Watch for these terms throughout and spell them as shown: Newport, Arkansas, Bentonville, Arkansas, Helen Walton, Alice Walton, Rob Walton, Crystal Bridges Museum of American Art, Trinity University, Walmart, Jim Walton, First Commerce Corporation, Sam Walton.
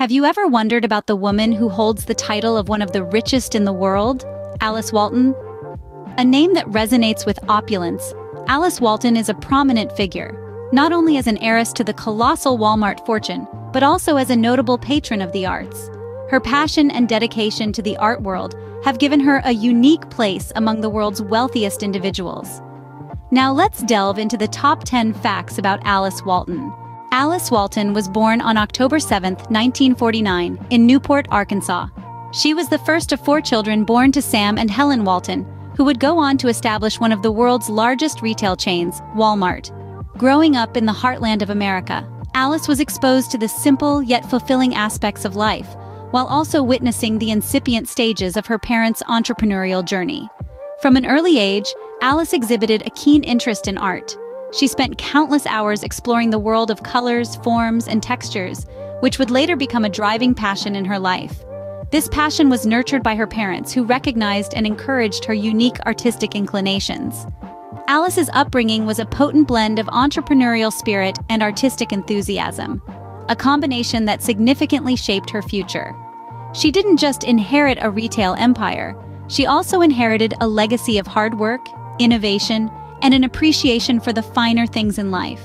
Have you ever wondered about the woman who holds the title of one of the richest in the world, Alice Walton? A name that resonates with opulence, Alice Walton is a prominent figure, not only as an heiress to the colossal Walmart fortune, but also as a notable patron of the arts. Her passion and dedication to the art world have given her a unique place among the world's wealthiest individuals. Now let's delve into the top 10 facts about Alice Walton. Alice Walton was born on October 7, 1949, in Newport, Arkansas. She was the first of four children born to Sam and Helen Walton, who would go on to establish one of the world's largest retail chains, Walmart. Growing up in the heartland of America, Alice was exposed to the simple yet fulfilling aspects of life, while also witnessing the incipient stages of her parents' entrepreneurial journey. From an early age, Alice exhibited a keen interest in art. She spent countless hours exploring the world of colors, forms, and textures, which would later become a driving passion in her life. This passion was nurtured by her parents, who recognized and encouraged her unique artistic inclinations. Alice's upbringing was a potent blend of entrepreneurial spirit and artistic enthusiasm, a combination that significantly shaped her future. She didn't just inherit a retail empire, she also inherited a legacy of hard work, innovation, and an appreciation for the finer things in life.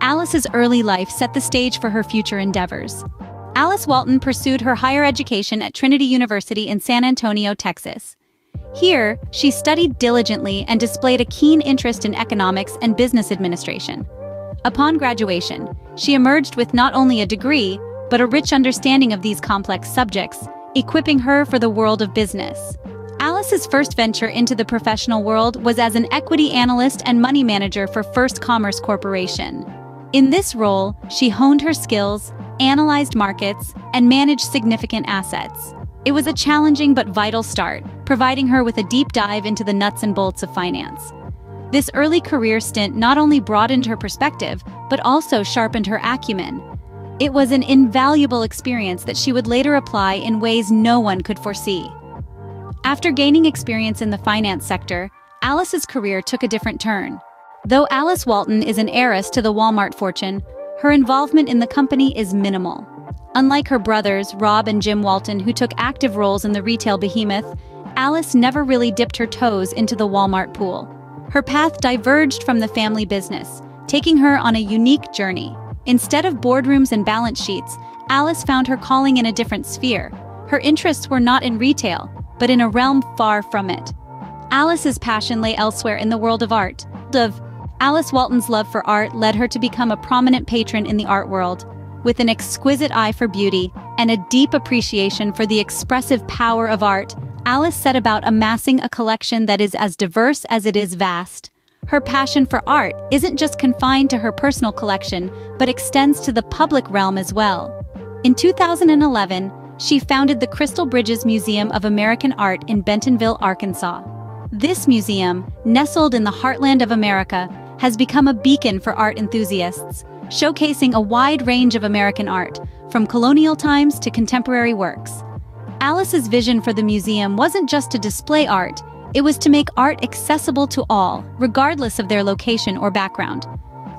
Alice's early life set the stage for her future endeavors. Alice Walton pursued her higher education at Trinity University in San Antonio, Texas. Here, she studied diligently and displayed a keen interest in economics and business administration. Upon graduation, she emerged with not only a degree, but a rich understanding of these complex subjects, equipping her for the world of business. Alice's first venture into the professional world was as an equity analyst and money manager for First Commerce Corporation. In this role, she honed her skills, analyzed markets, and managed significant assets. It was a challenging but vital start, providing her with a deep dive into the nuts and bolts of finance. This early career stint not only broadened her perspective, but also sharpened her acumen. It was an invaluable experience that she would later apply in ways no one could foresee. After gaining experience in the finance sector, Alice's career took a different turn. Though Alice Walton is an heiress to the Walmart fortune, her involvement in the company is minimal. Unlike her brothers, Rob and Jim Walton, who took active roles in the retail behemoth, Alice never really dipped her toes into the Walmart pool. Her path diverged from the family business, taking her on a unique journey. Instead of boardrooms and balance sheets, Alice found her calling in a different sphere. Her interests were not in retail, but in a realm far from it. Alice's passion lay elsewhere in the world of art. Alice Walton's love for art led her to become a prominent patron in the art world, with an exquisite eye for beauty and a deep appreciation for the expressive power of art. Alice set about amassing a collection that is as diverse as it is vast. Her passion for art isn't just confined to her personal collection, but extends to the public realm as well. In 2011, she founded the Crystal Bridges Museum of American Art in Bentonville, Arkansas. This museum, nestled in the heartland of America, has become a beacon for art enthusiasts, showcasing a wide range of American art, from colonial times to contemporary works. Alice's vision for the museum wasn't just to display art, it was to make art accessible to all, regardless of their location or background.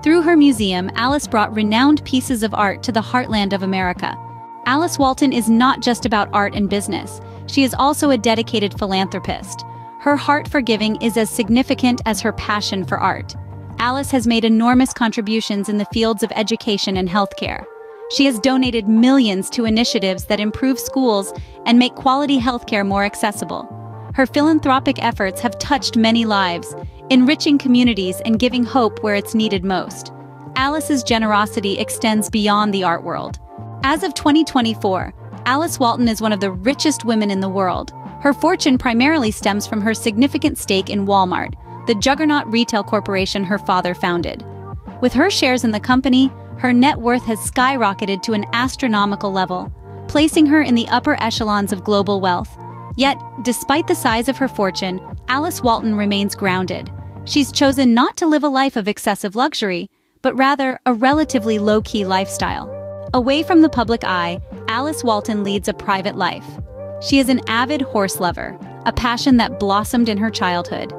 Through her museum, Alice brought renowned pieces of art to the heartland of America. Alice Walton is not just about art and business. She is also a dedicated philanthropist. Her heart for giving is as significant as her passion for art. Alice has made enormous contributions in the fields of education and healthcare. She has donated millions to initiatives that improve schools and make quality healthcare more accessible. Her philanthropic efforts have touched many lives, enriching communities and giving hope where it's needed most. Alice's generosity extends beyond the art world. As of 2024, Alice Walton is one of the richest women in the world. Her fortune primarily stems from her significant stake in Walmart, the juggernaut retail corporation her father founded. With her shares in the company, her net worth has skyrocketed to an astronomical level, placing her in the upper echelons of global wealth. Yet, despite the size of her fortune, Alice Walton remains grounded. She's chosen not to live a life of excessive luxury, but rather a relatively low-key lifestyle. Away from the public eye, Alice Walton leads a private life. She is an avid horse lover, a passion that blossomed in her childhood.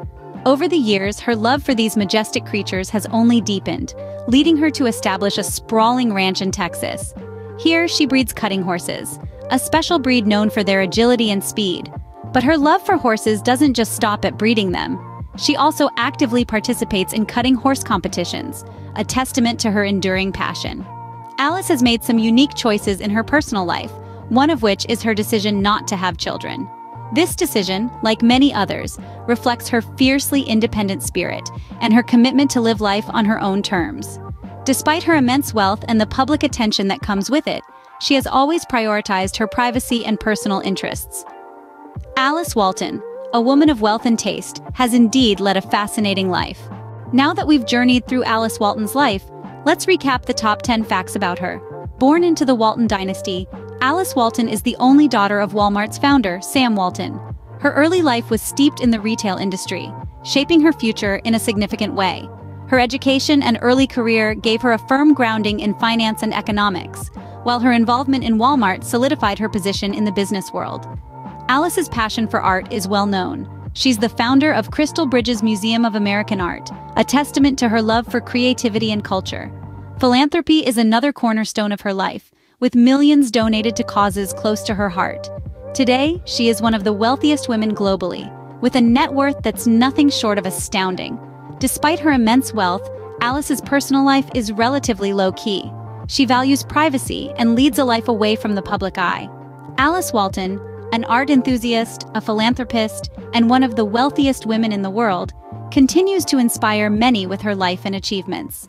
Over the years, her love for these majestic creatures has only deepened, leading her to establish a sprawling ranch in Texas. Here, she breeds cutting horses, a special breed known for their agility and speed. But her love for horses doesn't just stop at breeding them. She also actively participates in cutting horse competitions, a testament to her enduring passion. Alice has made some unique choices in her personal life, one of which is her decision not to have children. This decision, like many others, reflects her fiercely independent spirit and her commitment to live life on her own terms. Despite her immense wealth and the public attention that comes with it, she has always prioritized her privacy and personal interests. Alice Walton, a woman of wealth and taste, has indeed led a fascinating life. Now that we've journeyed through Alice Walton's life, let's recap the top 10 facts about her. Born into the Walton dynasty, Alice Walton is the only daughter of Walmart's founder, Sam Walton. Her early life was steeped in the retail industry, shaping her future in a significant way. Her education and early career gave her a firm grounding in finance and economics, while her involvement in Walmart solidified her position in the business world. Alice's passion for art is well known. She's the founder of Crystal Bridges Museum of American Art, a testament to her love for creativity and culture. Philanthropy is another cornerstone of her life, with millions donated to causes close to her heart. Today, she is one of the wealthiest women globally, with a net worth that's nothing short of astounding. Despite her immense wealth, Alice's personal life is relatively low-key. She values privacy and leads a life away from the public eye. Alice Walton, an art enthusiast, a philanthropist, and one of the wealthiest women in the world, continues to inspire many with her life and achievements.